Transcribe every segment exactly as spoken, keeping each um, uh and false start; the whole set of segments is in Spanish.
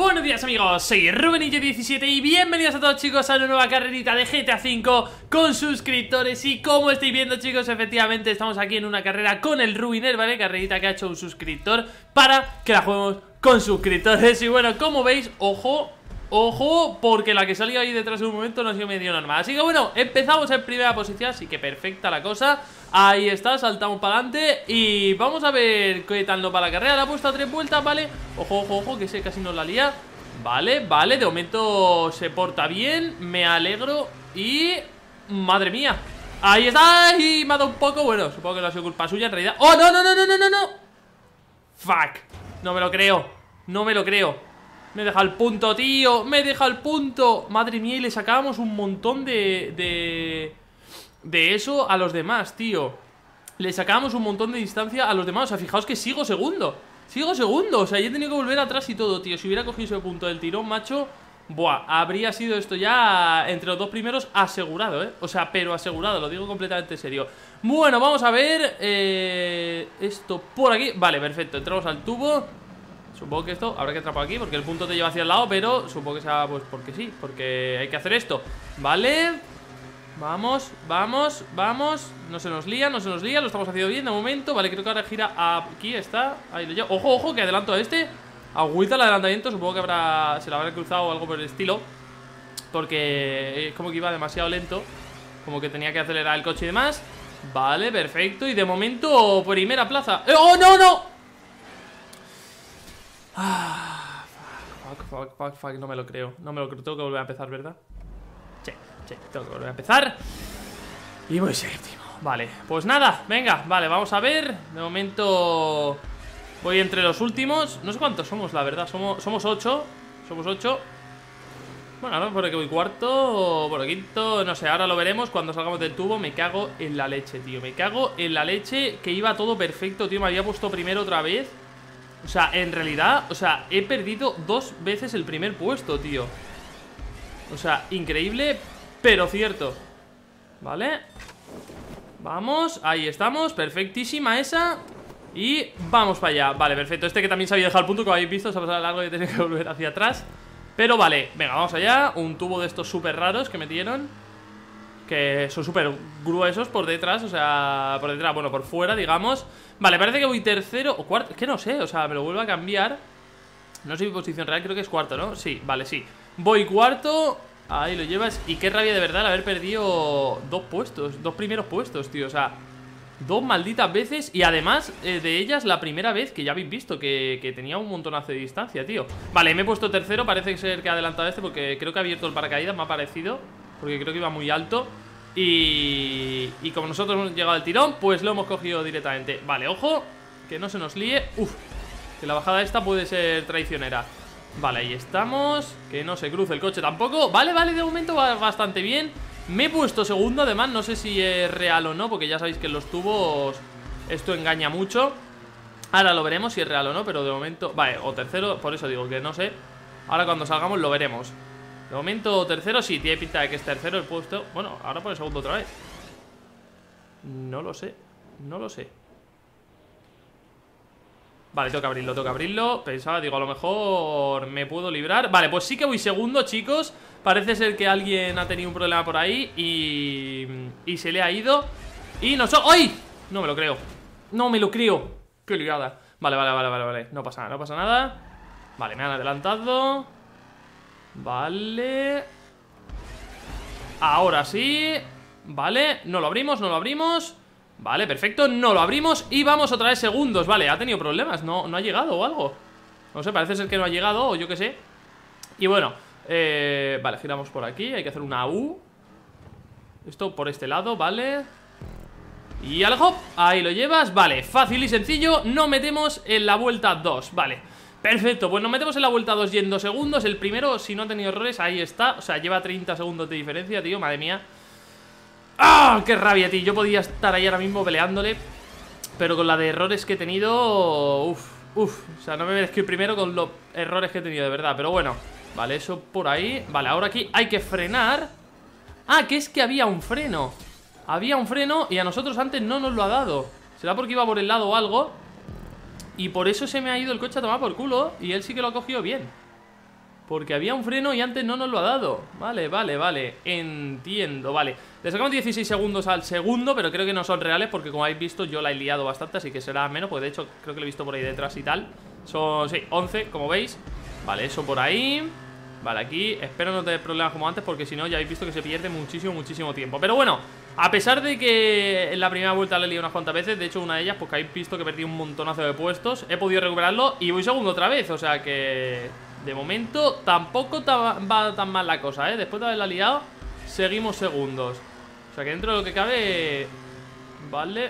Buenos días amigos, soy Rubenillo diecisiete y bienvenidos a todos chicos a una nueva carrerita de G T A cinco con suscriptores. Y como estáis viendo chicos, efectivamente estamos aquí en una carrera con el Ruiner, ¿vale? Carrerita que ha hecho un suscriptor para que la juguemos con suscriptores. Y bueno, como veis, ojo, ojo, porque la que salió ahí detrás de un momento no ha sido medio normal. Así que bueno, empezamos en primera posición, así que perfecta la cosa. Ahí está, saltamos para adelante y vamos a ver qué tal nos va la carrera. La ha puesto a tres vueltas, ¿vale? Ojo, ojo, ojo, que se casi nos la lía. Vale, vale, de momento se porta bien, me alegro y... ¡madre mía! Ahí está, y me ha dado un poco, bueno, supongo que no ha sido culpa suya en realidad. ¡Oh, no, no, no, no, no, no, no! ¡Fuck! No me lo creo, no me lo creo. Me deja el punto, tío, me deja el punto. Madre mía, y le sacábamos un montón de... de... de eso a los demás, tío. Le sacábamos un montón de distancia a los demás. O sea, fijaos que sigo segundo. Sigo segundo, o sea, yo he tenido que volver atrás y todo, tío. Si hubiera cogido ese punto del tirón, macho, buah, habría sido esto ya entre los dos primeros asegurado, eh. O sea, pero asegurado, lo digo completamente serio. Bueno, vamos a ver eh, esto por aquí, vale, perfecto. Entramos al tubo. Supongo que esto habrá que atrapar aquí porque el punto te lleva hacia el lado, pero supongo que sea, pues, porque sí, porque hay que hacer esto, vale. Vamos, vamos, vamos. No se nos lía, no se nos lía, lo estamos haciendo bien de momento. Vale, creo que ahora gira aquí, está. Ahí lo llevo. Ojo, ojo, que adelanto a este. Agüita el adelantamiento, supongo que habrá, se la habrá cruzado o algo por el estilo, porque es como que iba demasiado lento, como que tenía que acelerar el coche y demás. Vale, perfecto. Y de momento, primera plaza. ¡Oh, no, no! Ah, fuck, fuck, fuck, fuck, no me lo creo. No me lo creo, tengo que volver a empezar, ¿verdad? Che, che, tengo que volver a empezar. Y voy séptimo. Vale, pues nada, venga, vale, vamos a ver. De momento voy entre los últimos. No sé cuántos somos, la verdad, somos, somos ocho. Somos ocho. Bueno, ahora por aquí voy cuarto, por quinto, no sé, ahora lo veremos cuando salgamos del tubo. Me cago en la leche, tío, me cago en la leche. Que iba todo perfecto, tío, me había puesto primero otra vez. O sea, en realidad, o sea, he perdido dos veces el primer puesto, tío. O sea, increíble, pero cierto. Vale. Vamos, ahí estamos. Perfectísima esa. Y vamos para allá, vale, perfecto. Este que también se había dejado el punto, como habéis visto, se ha pasado largo y tenía que volver hacia atrás. Pero vale, venga, vamos allá. Un tubo de estos súper raros que metieron, que son súper gruesos por detrás, o sea, por detrás, bueno, por fuera, digamos. Vale, parece que voy tercero o cuarto, es que no sé, o sea, me lo vuelvo a cambiar. No sé mi posición real, creo que es cuarto, ¿no? Sí, vale, sí. Voy cuarto, ahí lo llevas. Y qué rabia de verdad el haber perdido dos puestos, dos primeros puestos, tío. O sea, dos malditas veces. Y además eh, de ellas la primera vez, que ya habéis visto que, que tenía un montonazo de distancia, tío. Vale, me he puesto tercero, parece ser que ha adelantado este, porque creo que ha abierto el paracaídas, me ha parecido, porque creo que iba muy alto. Y, y como nosotros hemos llegado al tirón, pues lo hemos cogido directamente. Vale, ojo, que no se nos líe. Uf, que la bajada esta puede ser traicionera. Vale, ahí estamos. Que no se cruce el coche tampoco. Vale, vale, de momento va bastante bien. Me he puesto segundo, además, no sé si es real o no, porque ya sabéis que en los tubos esto engaña mucho. Ahora lo veremos si es real o no, pero de momento... Vale, o tercero, por eso digo que no sé. Ahora cuando salgamos lo veremos. De momento tercero, sí, tiene pinta de que es tercero el puesto. Bueno, ahora por el segundo otra vez. No lo sé, no lo sé. Vale, tengo que abrirlo, tengo que abrirlo. Pensaba, digo, a lo mejor me puedo librar. Vale, pues sí que voy segundo, chicos. Parece ser que alguien ha tenido un problema por ahí y, y se le ha ido. Y no so... ¡Ay! No me lo creo, no me lo creo. Qué ligada. Vale, vale, vale, vale, vale. No pasa nada, no pasa nada. Vale, me han adelantado. Vale. Ahora sí. Vale, no lo abrimos, no lo abrimos. Vale, perfecto, no lo abrimos y vamos otra vez segundos. Vale, ha tenido problemas, no, no ha llegado o algo. No sé, parece ser que no ha llegado o yo qué sé. Y bueno, eh, vale, giramos por aquí, hay que hacer una U. Esto por este lado, vale. Y al hop, ahí lo llevas, vale, fácil y sencillo. Nos metemos en la vuelta dos, vale. Perfecto, pues nos metemos en la vuelta dos y en dos segundos. El primero, si no ha tenido errores, ahí está. O sea, lleva treinta segundos de diferencia, tío, madre mía. ¡Ah! ¡Oh, qué rabia, tío! Yo podía estar ahí ahora mismo peleándole, pero con la de errores que he tenido... Uf, uf, o sea, no me merezco ir primero con los errores que he tenido, de verdad. Pero bueno, vale, eso por ahí. Vale, ahora aquí hay que frenar. Ah, que es que había un freno. Había un freno y a nosotros antes no nos lo ha dado. ¿Será porque iba por el lado o algo? Y por eso se me ha ido el coche a tomar por culo. Y él sí que lo ha cogido bien. Porque había un freno y antes no nos lo ha dado. Vale, vale, vale, entiendo, vale. Le sacamos dieciséis segundos al segundo, pero creo que no son reales porque, como habéis visto, yo la he liado bastante, así que será menos, porque de hecho creo que lo he visto por ahí detrás y tal. Son, sí, once, como veis. Vale, eso por ahí. Vale, aquí espero no tener problemas como antes, porque si no ya habéis visto que se pierde muchísimo, muchísimo tiempo. Pero bueno, a pesar de que en la primera vuelta le he liado unas cuantas veces, de hecho una de ellas, pues que habéis visto que perdí un montonazo de puestos, he podido recuperarlo y voy segundo otra vez, o sea que de momento tampoco ta va tan mal la cosa, ¿eh? Después de haberla liado, seguimos segundos. O sea que dentro de lo que cabe... Vale,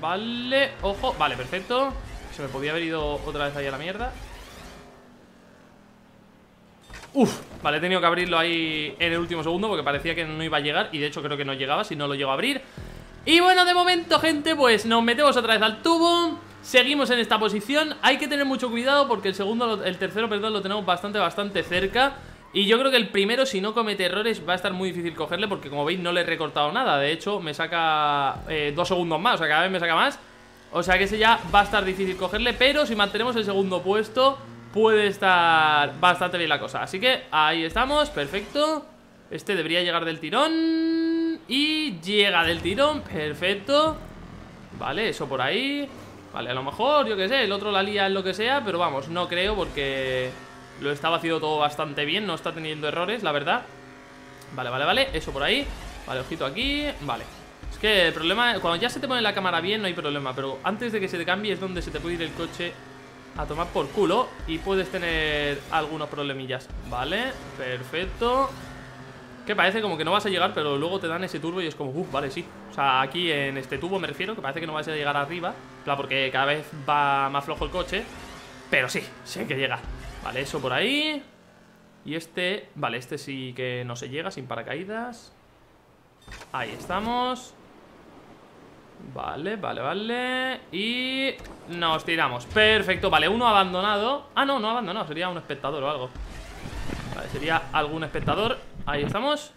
vale, ojo, vale, perfecto. Se me podía haber ido otra vez ahí a la mierda. Uf, vale, he tenido que abrirlo ahí en el último segundo porque parecía que no iba a llegar. Y de hecho creo que no llegaba si no lo llego a abrir. Y bueno, de momento, gente, pues nos metemos otra vez al tubo. Seguimos en esta posición. Hay que tener mucho cuidado porque el segundo, el tercero, perdón, lo tenemos bastante, bastante cerca. Y yo creo que el primero, si no comete errores, va a estar muy difícil cogerle porque, como veis, no le he recortado nada. De hecho, me saca eh, dos segundos más, o sea, cada vez me saca más. O sea que ese ya va a estar difícil cogerle, pero si mantenemos el segundo puesto... puede estar bastante bien la cosa. Así que ahí estamos, perfecto. Este debería llegar del tirón. Y llega del tirón, perfecto. Vale, eso por ahí. Vale, a lo mejor, yo qué sé, el otro la lía en lo que sea, pero vamos, no creo porque lo estaba haciendo todo bastante bien. No está teniendo errores, la verdad. Vale, vale, vale, eso por ahí. Vale, ojito aquí, vale. Es que el problema, cuando ya se te pone la cámara bien no hay problema, pero antes de que se te cambie es donde se te puede ir el coche a tomar por culo y puedes tener algunos problemillas. Vale, perfecto. Que parece como que no vas a llegar, pero luego te dan ese turbo y es como, uff, vale, sí. O sea, aquí en este tubo me refiero, que parece que no vas a llegar arriba. Claro, porque cada vez va más flojo el coche. Pero sí, sí hay que llegar. Vale, eso por ahí. Y este, vale, este sí que no se llega sin paracaídas. Ahí estamos. Vale, vale, vale. Y nos tiramos. Perfecto, vale, uno abandonado. Ah, no, no abandonado, sería un espectador o algo. Vale, sería algún espectador. Ahí estamos.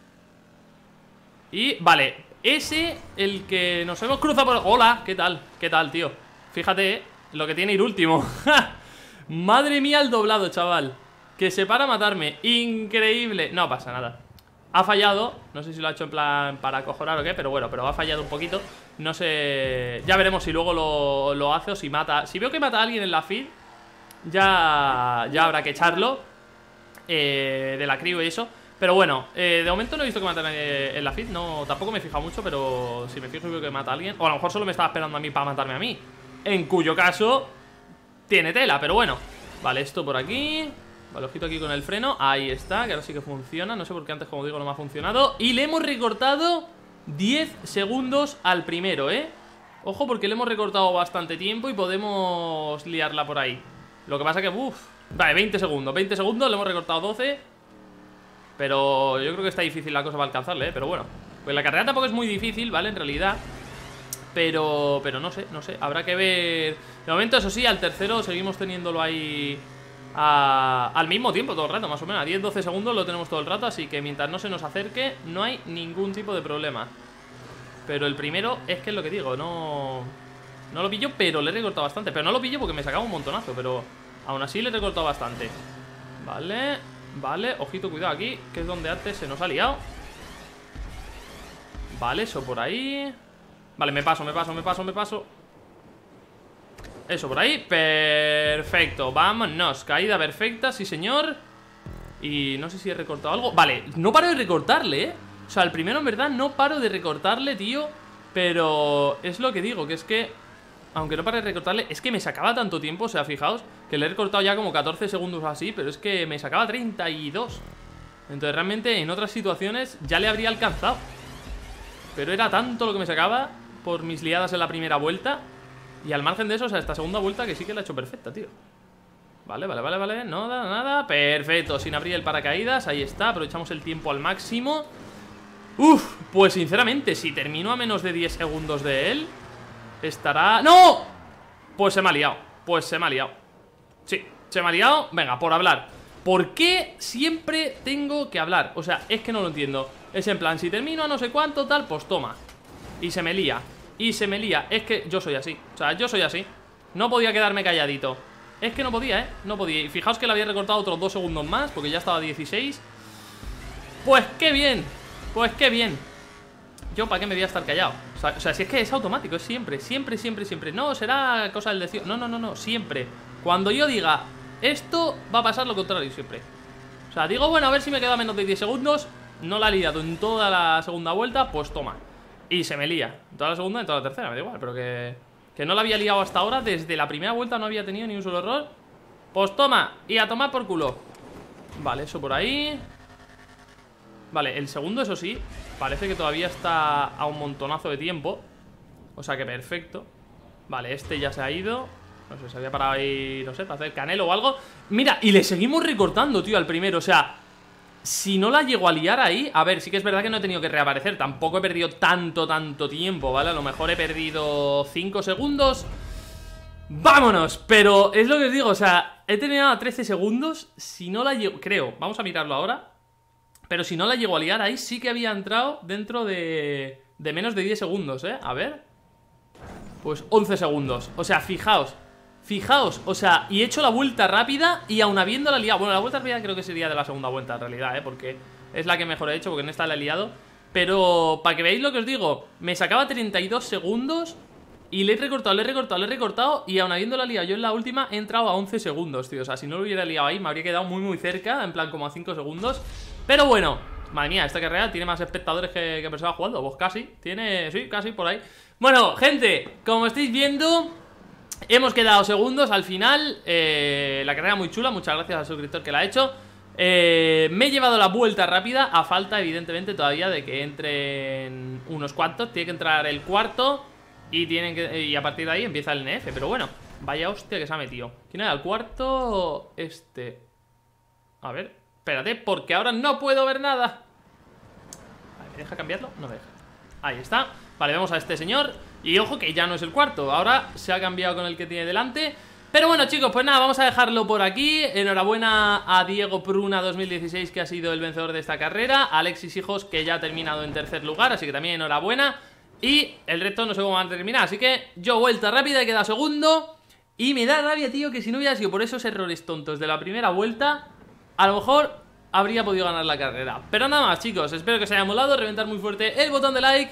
Y, vale, ese, el que nos hemos cruzado por... Hola, ¿qué tal? ¿Qué tal, tío? Fíjate, ¿eh? Lo que tiene ir último. Madre mía, el doblado, chaval. Que se para a matarme, increíble. No pasa nada. Ha fallado, no sé si lo ha hecho en plan para acojonar o qué, pero bueno, pero ha fallado un poquito. No sé, ya veremos si luego lo, lo hace o si mata. Si veo que mata a alguien en la feed, ya, ya habrá que echarlo eh, de la crew y eso. Pero bueno, eh, de momento no he visto que mata a nadie en la feed, no, tampoco me he fijado mucho, pero si me fijo y veo que mata a alguien, o a lo mejor solo me estaba esperando a mí para matarme a mí, en cuyo caso tiene tela, pero bueno. Vale, esto por aquí. Vale, ojito aquí con el freno, ahí está, que ahora sí que funciona. No sé por qué antes, como digo, no me ha funcionado. Y le hemos recortado diez segundos al primero, ¿eh? Ojo, porque le hemos recortado bastante tiempo y podemos liarla por ahí. Lo que pasa que, uff, vale, veinte segundos, veinte segundos, le hemos recortado doce. Pero yo creo que está difícil la cosa para alcanzarle, ¿eh? Pero bueno, pues la carrera tampoco es muy difícil, ¿vale? En realidad. Pero, pero no sé, no sé, habrá que ver. De momento, eso sí, al tercero seguimos teniéndolo ahí... A, al mismo tiempo todo el rato, más o menos. A diez a doce segundos lo tenemos todo el rato, así que mientras no se nos acerque no hay ningún tipo de problema. Pero el primero es que es lo que digo, no, no lo pillo, pero le he recortado bastante. Pero no lo pillo porque me sacaba un montonazo, pero aún así le he recortado bastante. Vale, vale, ojito, cuidado aquí, que es donde antes se nos ha liado. Vale, eso por ahí. Vale, me paso, me paso, me paso, me paso. Eso por ahí, perfecto. Vámonos, caída perfecta, sí señor. Y no sé si he recortado algo. Vale, no paro de recortarle, eh. O sea, el primero en verdad no paro de recortarle, tío. Pero es lo que digo, que es que aunque no pare de recortarle, es que me sacaba tanto tiempo. O sea, fijaos, que le he recortado ya como catorce segundos o así, pero es que me sacaba treinta y dos. Entonces realmente en otras situaciones ya le habría alcanzado, pero era tanto lo que me sacaba por mis liadas en la primera vuelta. Y al margen de eso, o sea, esta segunda vuelta que sí que la he hecho perfecta, tío. Vale, vale, vale, vale, no da nada. Perfecto, sin abrir el paracaídas, ahí está. Aprovechamos el tiempo al máximo. Uf, pues sinceramente, si termino a menos de diez segundos de él, estará... ¡No! Pues se me ha liado, pues se me ha liado. Sí, se me ha liado, venga, por hablar. ¿Por qué siempre tengo que hablar? O sea, es que no lo entiendo. Es en plan, si termino a no sé cuánto, tal, pues toma. Y se me lía. Y se me lía, es que yo soy así. O sea, yo soy así. No podía quedarme calladito. Es que no podía, ¿eh? No podía. Y fijaos que le había recortado otros dos segundos más, porque ya estaba dieciséis. Pues qué bien. Pues qué bien. Yo para qué me voy a estar callado. O sea, o sea, si es que es automático, es siempre, siempre, siempre, siempre. No, será cosa del decir. No, no, no, no, siempre. Cuando yo diga esto, va a pasar lo contrario siempre. O sea, digo, bueno, a ver si me queda menos de diez segundos. No la he liado en toda la segunda vuelta, pues toma. Y se me lía. En toda la segunda, en toda la tercera, me da igual, pero que... que no la había liado hasta ahora, desde la primera vuelta no había tenido ni un solo error. Pues toma, y a tomar por culo. Vale, eso por ahí. Vale, el segundo, eso sí, parece que todavía está a un montonazo de tiempo. O sea que perfecto. Vale, este ya se ha ido. No sé, se había parado ahí, no sé, para hacer canelo o algo. Mira, y le seguimos recortando, tío, al primero. O sea, si no la llego a liar ahí... A ver, sí que es verdad que no he tenido que reaparecer. Tampoco he perdido tanto, tanto tiempo, ¿vale? A lo mejor he perdido cinco segundos. ¡Vámonos! Pero es lo que os digo, o sea, he terminado a trece segundos. Si no la llego... Creo, vamos a mirarlo ahora. Pero si no la llego a liar ahí, sí que había entrado dentro de... de menos de diez segundos, ¿eh? A ver. Pues once segundos. O sea, fijaos. Fijaos, o sea, y he hecho la vuelta rápida y aún habiéndola liado. Bueno, la vuelta rápida creo que sería de la segunda vuelta en realidad, ¿eh? Porque es la que mejor he hecho, porque en esta la he liado. Pero para que veáis lo que os digo, me sacaba treinta y dos segundos y le he recortado, le he recortado, le he recortado. Y aún habiéndola liado yo en la última he entrado a once segundos, tío. O sea, si no lo hubiera liado ahí me habría quedado muy muy cerca, en plan como a cinco segundos. Pero bueno, madre mía, esta carrera tiene más espectadores que, que personas jugando. Pues casi, tiene, sí, casi por ahí. Bueno, gente, como estáis viendo... hemos quedado segundos al final. eh, La carrera muy chula, muchas gracias al suscriptor que la ha hecho. eh, Me he llevado la vuelta rápida, a falta evidentemente todavía de que entren unos cuantos. Tiene que entrar el cuarto y, tienen que, y a partir de ahí empieza el N F. Pero bueno, vaya hostia que se ha metido. ¿Quién era el cuarto? Este. A ver, espérate, porque ahora no puedo ver nada. ¿Me deja cambiarlo? No me deja. Ahí está. Vale, vemos a este señor. Y ojo que ya no es el cuarto, ahora se ha cambiado con el que tiene delante. Pero bueno chicos, pues nada, vamos a dejarlo por aquí. Enhorabuena a Diego Pruna dos mil dieciséis, que ha sido el vencedor de esta carrera. Alexis Hijos, que ya ha terminado en tercer lugar, así que también enhorabuena. Y el resto no sé cómo van a terminar, así que yo vuelta rápida, he quedado segundo. Y me da rabia, tío, que si no hubiera sido por esos errores tontos de la primera vuelta, a lo mejor habría podido ganar la carrera. Pero nada más chicos, espero que os haya molado. Reventar muy fuerte el botón de like.